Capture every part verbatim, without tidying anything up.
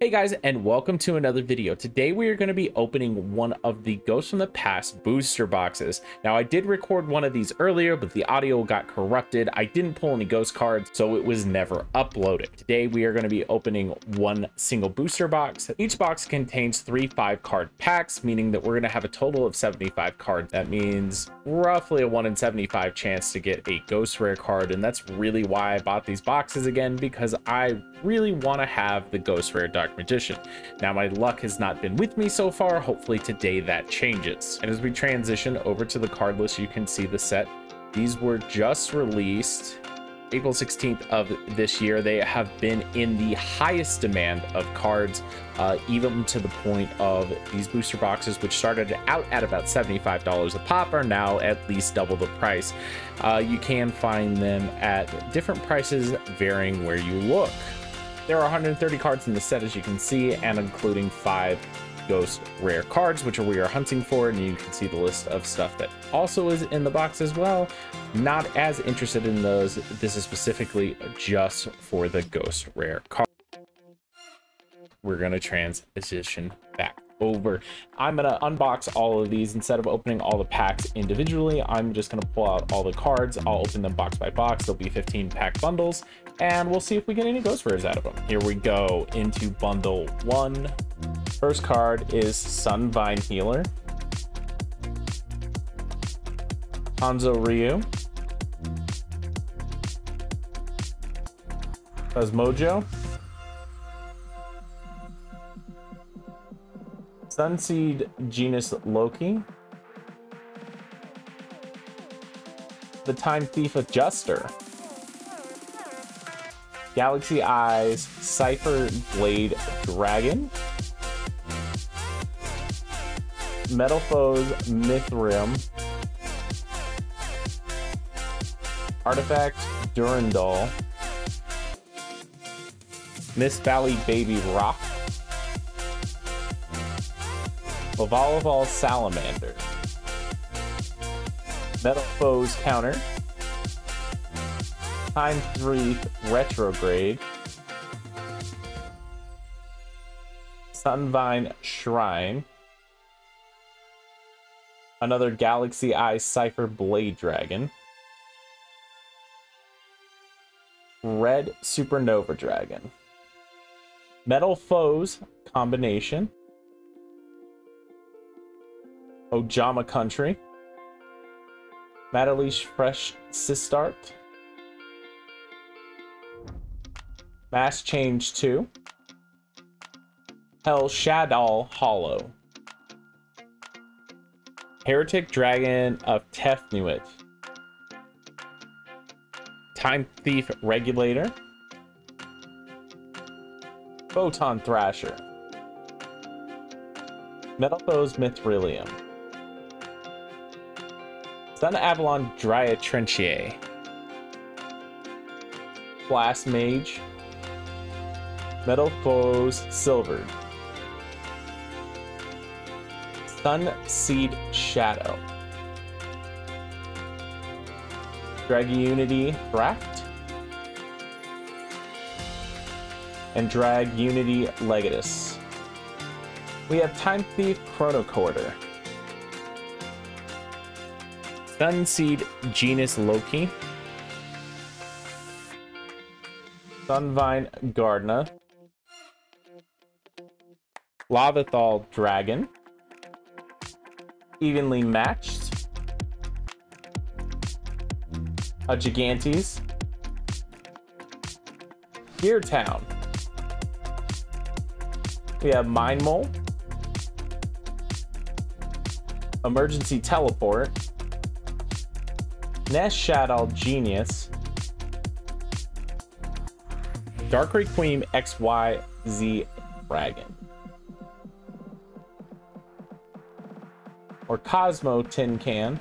Hey guys, and welcome to another video. Today we are going to be opening one of the Ghost from the Past booster boxes. Now I did record one of these earlier, but the audio got corrupted. I didn't pull any ghost cards, so it was never uploaded. Today we are going to be opening one single booster box. Each box contains three five card packs, meaning that we're going to have a total of seventy-five cards. That means roughly a one in seventy-five chance to get a Ghost Rare card, and that's really why I bought these boxes again, because I really want to have the Ghost Rare Dark Magician. Now my luck has not been with me so far. Hopefully today that changes. And as we transition over to the card list, you can see the set. These were just released April sixteenth of this year. They have been in the highest demand of cards, uh, even to the point of these booster boxes, which started out at about seventy-five dollars a pop, are now at least double the price. Uh, you can find them at different prices varying where you look. There are one hundred thirty cards in the set, as you can see, and including five Ghost Rare cards, which we are hunting for, and you can see the list of stuff that also is in the box as well. Not as interested in those. This is specifically just for the Ghost Rare card. We're going to transition back over. I'm going to unbox all of these. Instead of opening all the packs individually, I'm just going to pull out all the cards. I'll open them box by box. There'll be fifteen pack bundles, and we'll see if we get any Ghost Rares out of them. Here we go into bundle one. First card is Sunvine Healer, Hanzo Ryu, Cosmojo, Sunseed Genius Loci, the Time Thief Adjuster, Galaxy-Eyes Cipher Blade Dragon, Metal Foes Mithrim, Artifact Durandal, Mist Valley Baby Rock, Bavalaval Salamander, Metal Foes Counter, Time three Retrograde, Sunvine Shrine, another Galaxy-Eyes Cipher Blade Dragon, Red Supernova Dragon, Metal Foes Combination, Ojama Country, Madelish Fresh Sistart, Mass Change two, Hell Shadal Hollow, Heretic Dragon of Tefnuit, Time Thief Regulator, Photon Thrasher, Metal Foes Mithrilium, Sun Avalon Dryatrenchia, Blast Mage, Metal Foes Silvered, Sun Seed Shadow, Drag Unity Wrapped, and Drag Unity Legatus. We have Time Thief Chrono Corder, Sunseed Genius Loci, Sunvine Gardener, Lavathal Dragon, Evenly Matched, a Gigantes, Gear Town. We have Mind Mole, Emergency Teleport, Nest Shadow Genius, Dark Requiem X Y Z Dragon, or Cosmo Tin Can,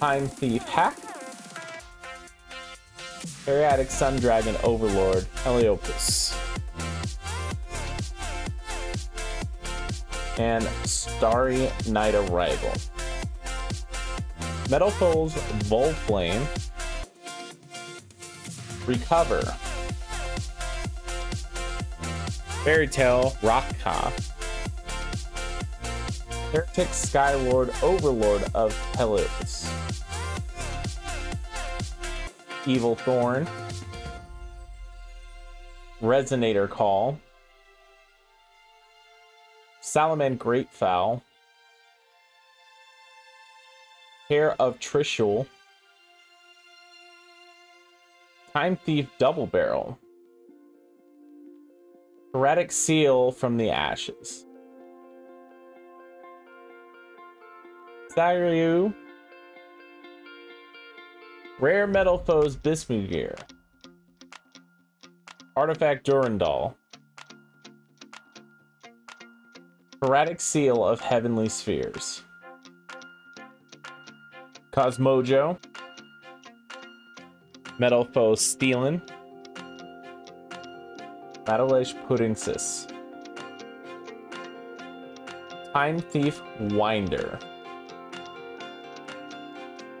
Time Thief Hack, Heretic Sun Dragon Overlord, Heliopus, and Starry Night Arrival, Metal Foes Volflame, Recover, Fairy Tail, Rock Cop, Heretic Skylord, Overlord of Pelus, Evil Thorn, Resonator Call, Salamand Greatfowl, Hair of Trishul, Time Thief Double Barrel, Heretic Seal from the Ashes, Saryu, Rare Metal Foes Bismugir, Artifact Durandal, Heretic Seal of Heavenly Spheres, Cosmojo, Metal Foes Stealin, Battleish Puddingsis, Time Thief Winder,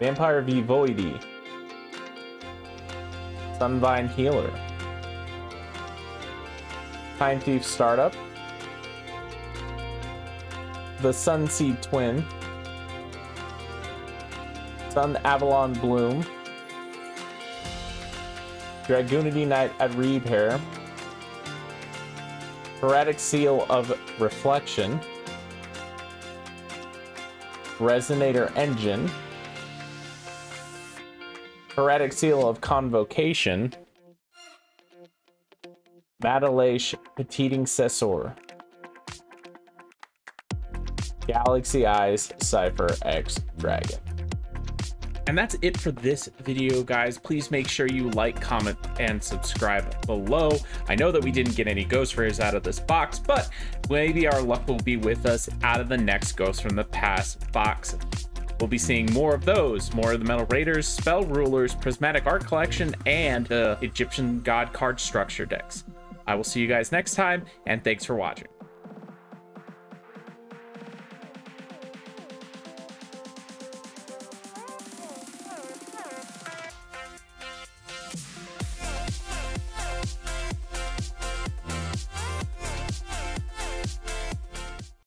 Vampire Vivoidy, Sunvine Healer, Time Thief Startup, the Sunseed Twin, Sun Avalon Bloom, Drag Unity Knight at Repair, Heretic Seal of Reflection, Resonator Engine, Heretic Seal of Convocation, Battleish Petiting Cessor, Galaxy-Eyes Cipher X Dragon. And that's it for this video, guys. Please make sure you like, comment, and subscribe below. I know that we didn't get any Ghost Rares out of this box, but maybe our luck will be with us out of the next Ghost from the Past box. We'll be seeing more of those, more of the Metal Raiders, Spell Rulers, Prismatic Art Collection, and the Egyptian God card structure decks. I will see you guys next time, and thanks for watching.